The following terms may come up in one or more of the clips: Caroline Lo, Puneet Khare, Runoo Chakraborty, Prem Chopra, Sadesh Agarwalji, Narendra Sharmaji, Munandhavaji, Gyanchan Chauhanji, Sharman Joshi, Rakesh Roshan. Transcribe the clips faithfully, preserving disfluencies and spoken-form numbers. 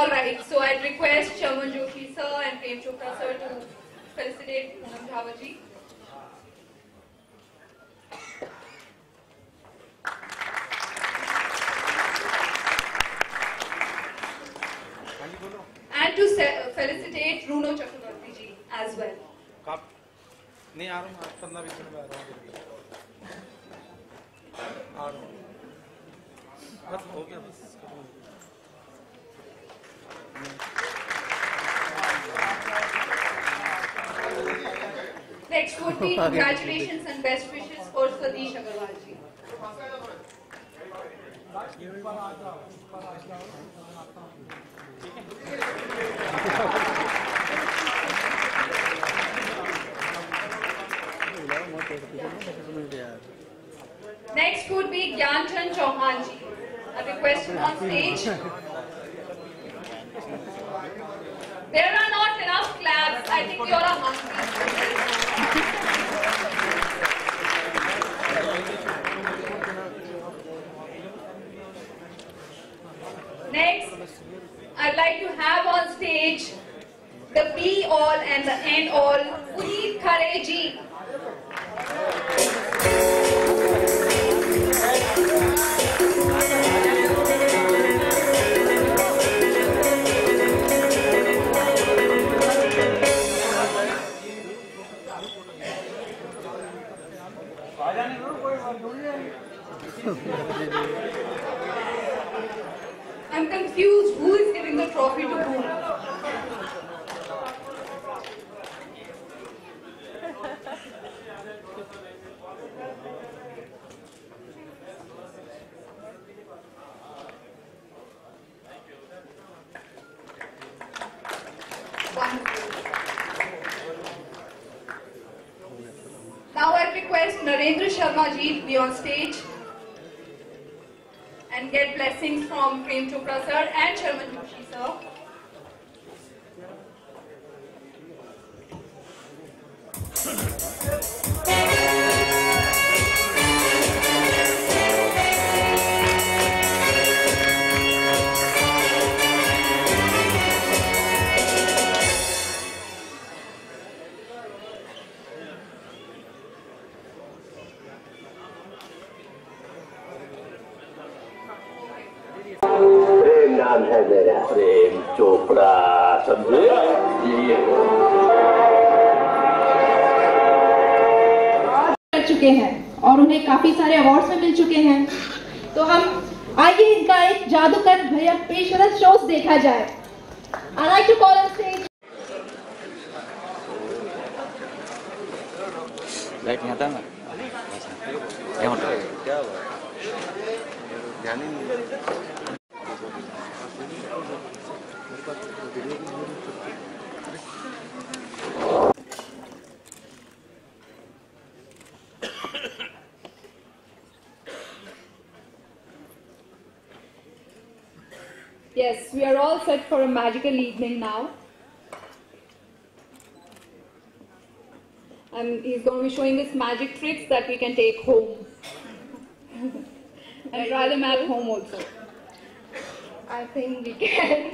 All right, so I request Sharman Joshi sir and Prem Chopra sir to felicitate Munandhavaji. And to felicitate Runoo Chakraborty ji as well. Kap nahi aa raha hu apna bhi chal raha hu bas ho gaya bas Next would be congratulations and best wishes for Sadesh Agarwalji. Next would be Gyanchan Chauhanji. A request on stage. There are not enough claps. I think you are hungry. Next, I'd like to have on stage the be all and the end all, Puneet Khare ji. I'm confused. Who is giving the trophy to whom? Now I request Narendra Sharmaji to be on stage and get blessings from Prem Chopra sir and Sharman Joshi sir. है मेरा प्रेम चोपड़ा समझे ये कर चुके हैं और उन्हें काफी सारे अवार्ड्स में मिल चुके हैं, तो हम आइए इनका एक जादूगर भैया पेशेवर शोज देखा जाए. I like to call on stage like नहीं आता ना क्या होता है क्या हुआ ध्यान नहीं Yes, we are all set for a magical evening now. And he's going to be showing us magic tricks that we can take home. And try them at home also. I think we can.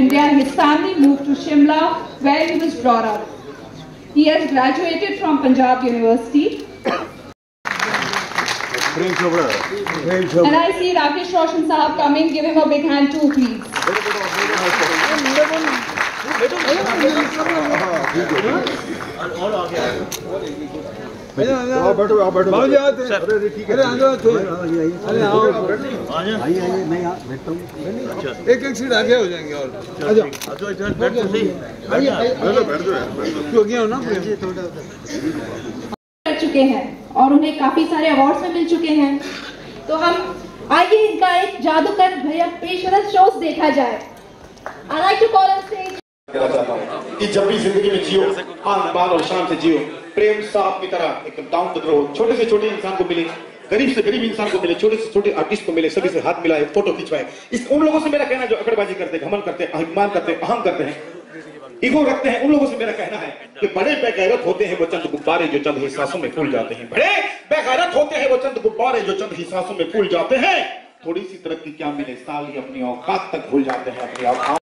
India, his family moved to Shimla, where he was brought up. He has graduated from Punjab University. And I see Rakesh Roshan sahab coming. Give him a big hand too, please. ایک ایک set آگے ہو جائیں گے اور چکے چکے ہیں اور انہیں کافی سارے ایوارڈز بھی مل چکے ہیں. تو ہم آئیے ان کا ایک جادوگر بھیا پیشرس شوز دیکھا جائے. I like to call on stage کہ جب بھی زندگی میں جیو آن بال اور شان سے جیو. پریم صاحب کی طرح ایک ڈاؤن ٹو ارتھ چھوٹے سے چھوٹے انسان کو ملے, غریب سے غریب انسان کو ملے, چھوٹے سے چھوٹے آرٹسٹ کو ملے, سبھی سے ہاتھ ملائے, فوٹو کھینچوائے. اس ان لوگوں سے میرا کہنا جو اکڑ بازی کرتے ہیں, گھمنڈ کرتے ہیں, اہنمان کرتے ہیں, اہم کرتے ہیں, ایگو رکھتے ہیں, ان لوگوں سے میرا کہنا ہے کہ بڑے بے غیرت ہوتے ہیں وہ چند غبارے جو چند احساسوں میں پھول جاتے ہیں. بڑے بے غیرت ہوتے ہیں وہ چند غبارے جو چند احساسوں میں پھول جاتے ہیں. تھوڑی سی ترقی کیا ملے, سال ہی اپنی اوقات تک بھول جاتے ہیں, اپنی اوقات